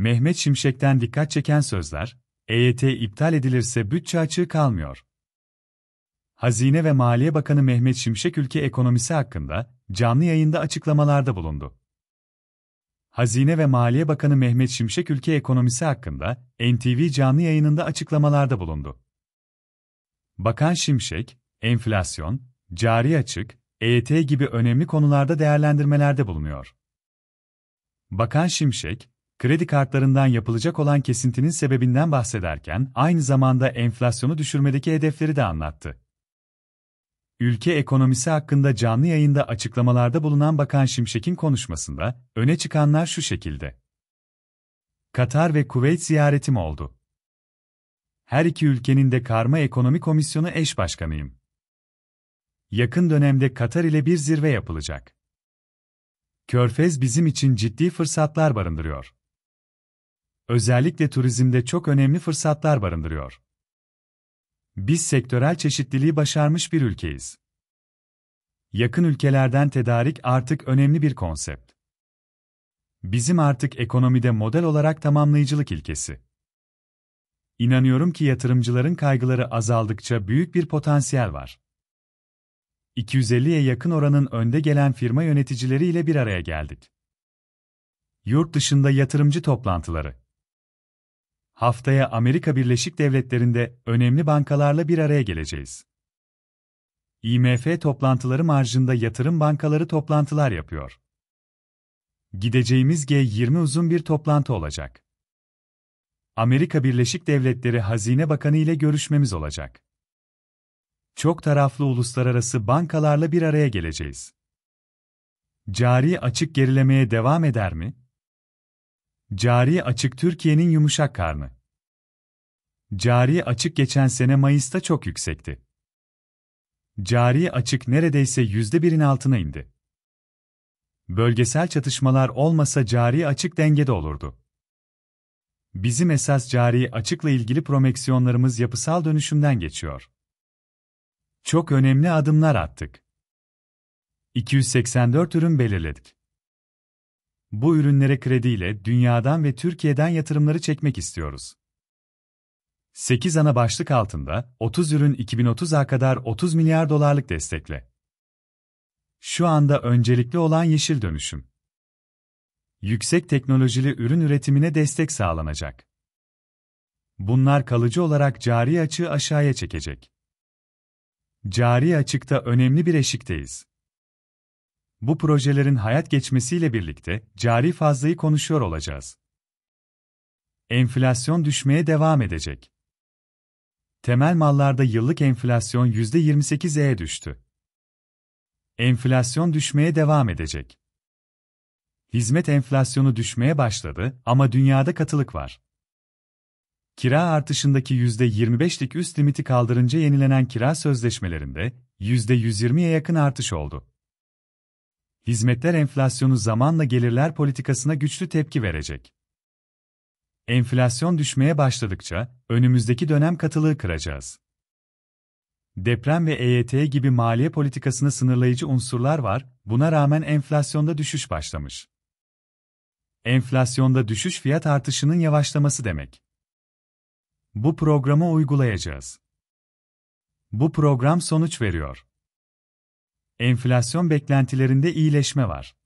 Mehmet Şimşek'ten dikkat çeken sözler, EYT iptal edilirse bütçe açığı kalmıyor. Hazine ve Maliye Bakanı Mehmet Şimşek ülke ekonomisi hakkında canlı yayında açıklamalarda bulundu. Hazine ve Maliye Bakanı Mehmet Şimşek ülke ekonomisi hakkında NTV canlı yayınında açıklamalarda bulundu. Bakan Şimşek, enflasyon, cari açık, EYT gibi önemli konularda değerlendirmelerde bulunuyor. Bakan Şimşek, kredi kartlarından yapılacak olan kesintinin sebebinden bahsederken aynı zamanda enflasyonu düşürmedeki hedefleri de anlattı. Ülke ekonomisi hakkında canlı yayında açıklamalarda bulunan Bakan Şimşek'in konuşmasında öne çıkanlar şu şekilde. Katar ve Kuveyt ziyaretim oldu. Her iki ülkenin de Karma Ekonomi Komisyonu eş başkanıyım. Yakın dönemde Katar ile bir zirve yapılacak. Körfez bizim için ciddi fırsatlar barındırıyor. Özellikle turizmde çok önemli fırsatlar barındırıyor. Biz sektörel çeşitliliği başarmış bir ülkeyiz. Yakın ülkelerden tedarik artık önemli bir konsept. Bizim artık ekonomide model olarak tamamlayıcılık ilkesi. İnanıyorum ki yatırımcıların kaygıları azaldıkça büyük bir potansiyel var. 250'ye yakın oranın önde gelen firma yöneticileriyle bir araya geldik. Yurt dışında yatırımcı toplantıları. Haftaya Amerika Birleşik Devletleri'nde önemli bankalarla bir araya geleceğiz. IMF toplantıları marjında yatırım bankaları toplantılar yapıyor. Gideceğimiz G20 uzun bir toplantı olacak. Amerika Birleşik Devletleri Hazine Bakanı ile görüşmemiz olacak. Çok taraflı uluslararası bankalarla bir araya geleceğiz. Cari açık gerilemeye devam eder mi? Cari açık Türkiye'nin yumuşak karnı. Cari açık geçen sene Mayıs'ta çok yüksekti. Cari açık neredeyse %1'in altına indi. Bölgesel çatışmalar olmasa cari açık dengede olurdu. Bizim esas cari açıkla ilgili projeksiyonlarımız yapısal dönüşümden geçiyor. Çok önemli adımlar attık. 284 ürün belirledik. Bu ürünlere krediyle dünyadan ve Türkiye'den yatırımları çekmek istiyoruz. 8 ana başlık altında 30 ürün 2030'a kadar 30 milyar dolarlık destekle. Şu anda öncelikli olan yeşil dönüşüm. Yüksek teknolojili ürün üretimine destek sağlanacak. Bunlar kalıcı olarak cari açığı aşağıya çekecek. Cari açıkta önemli bir eşikteyiz. Bu projelerin hayat geçmesiyle birlikte cari fazlayı konuşuyor olacağız. Enflasyon düşmeye devam edecek. Temel mallarda yıllık enflasyon %28'e düştü. Enflasyon düşmeye devam edecek. Hizmet enflasyonu düşmeye başladı ama dünyada katılık var. Kira artışındaki %25'lik üst limiti kaldırınca yenilenen kira sözleşmelerinde %120'ye yakın artış oldu. Hizmetler enflasyonu zamanla gelirler politikasına güçlü tepki verecek. Enflasyon düşmeye başladıkça önümüzdeki dönem katılığı kıracağız. Deprem ve EYT gibi maliye politikasını sınırlayıcı unsurlar var, buna rağmen enflasyonda düşüş başlamış. Enflasyonda düşüş fiyat artışının yavaşlaması demek. Bu programı uygulayacağız. Bu program sonuç veriyor. Enflasyon beklentilerinde iyileşme var.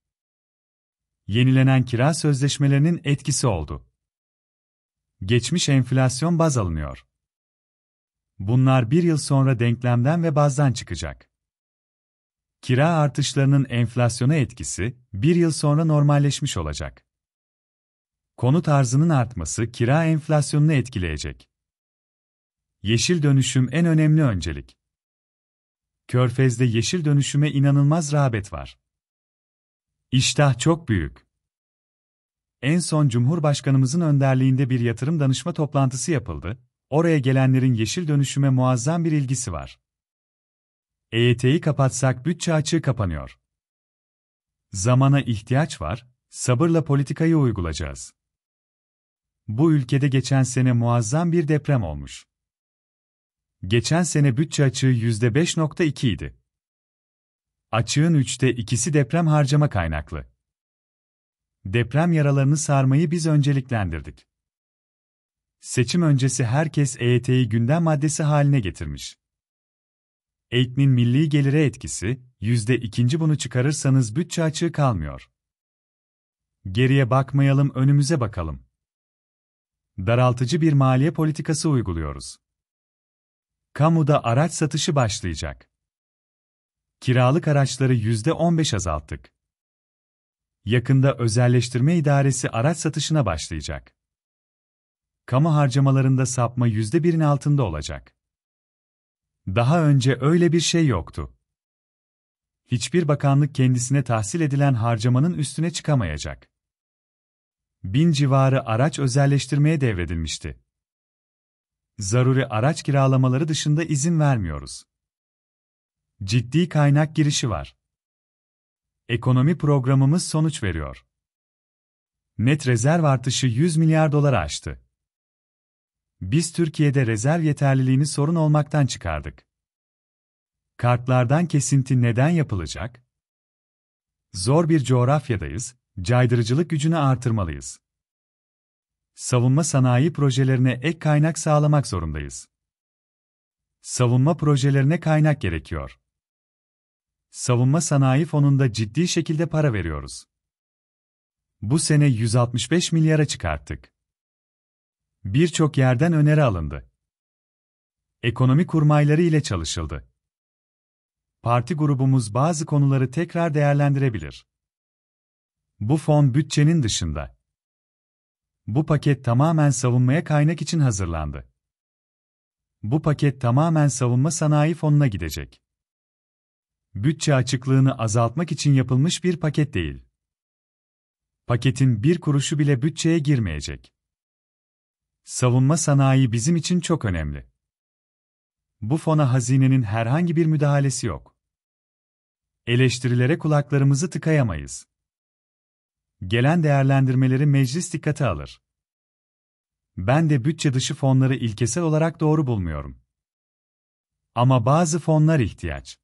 Yenilenen kira sözleşmelerinin etkisi oldu. Geçmiş enflasyon baz alınıyor. Bunlar bir yıl sonra denklemden ve bazdan çıkacak. Kira artışlarının enflasyona etkisi bir yıl sonra normalleşmiş olacak. Konut arzının artması kira enflasyonunu etkileyecek. Yeşil dönüşüm en önemli öncelik. Körfez'de yeşil dönüşüme inanılmaz rağbet var. İştah çok büyük. En son Cumhurbaşkanımızın önderliğinde bir yatırım danışma toplantısı yapıldı. Oraya gelenlerin yeşil dönüşüme muazzam bir ilgisi var. EYT'yi kapatsak bütçe açığı kapanıyor. Zamana ihtiyaç var, sabırla politikayı uygulayacağız. Bu ülkede geçen sene muazzam bir deprem olmuş. Geçen sene bütçe açığı %5.2 idi. Açığın 3'te 2'si deprem harcama kaynaklı. Deprem yaralarını sarmayı biz önceliklendirdik. Seçim öncesi herkes EYT'yi gündem maddesi haline getirmiş. EYT'nin milli gelire etkisi, %2, bunu çıkarırsanız bütçe açığı kalmıyor. Geriye bakmayalım, önümüze bakalım. Daraltıcı bir maliye politikası uyguluyoruz. Kamuda araç satışı başlayacak. Kiralık araçları %15 azalttık. Yakında özelleştirme idaresi araç satışına başlayacak. Kamu harcamalarında sapma %1'in altında olacak. Daha önce öyle bir şey yoktu. Hiçbir bakanlık kendisine tahsil edilen harcamanın üstüne çıkamayacak. 1000 civarı araç özelleştirmeye devredilmişti. Zaruri araç kiralamaları dışında izin vermiyoruz. Ciddi kaynak girişi var. Ekonomi programımız sonuç veriyor. Net rezerv artışı 100 milyar doları aştı. Biz Türkiye'de rezerv yeterliliğini sorun olmaktan çıkardık. Kartlardan kesinti neden yapılacak? Zor bir coğrafyadayız, caydırıcılık gücünü artırmalıyız. Savunma sanayi projelerine ek kaynak sağlamak zorundayız. Savunma projelerine kaynak gerekiyor. Savunma sanayi fonunda ciddi şekilde para veriyoruz. Bu sene 165 milyara çıkarttık. Birçok yerden öneri alındı. Ekonomi kurmayları ile çalışıldı. Parti grubumuz bazı konuları tekrar değerlendirebilir. Bu fon bütçenin dışında. Bu paket tamamen savunmaya kaynak için hazırlandı. Bu paket tamamen savunma sanayi fonuna gidecek. Bütçe açıklığını azaltmak için yapılmış bir paket değil. Paketin bir kuruşu bile bütçeye girmeyecek. Savunma sanayi bizim için çok önemli. Bu fona hazinenin herhangi bir müdahalesi yok. Eleştirilere kulaklarımızı tıkayamayız. Gelen değerlendirmeleri meclis dikkate alır. Ben de bütçe dışı fonları ilkesel olarak doğru bulmuyorum. Ama bazı fonlar ihtiyaç.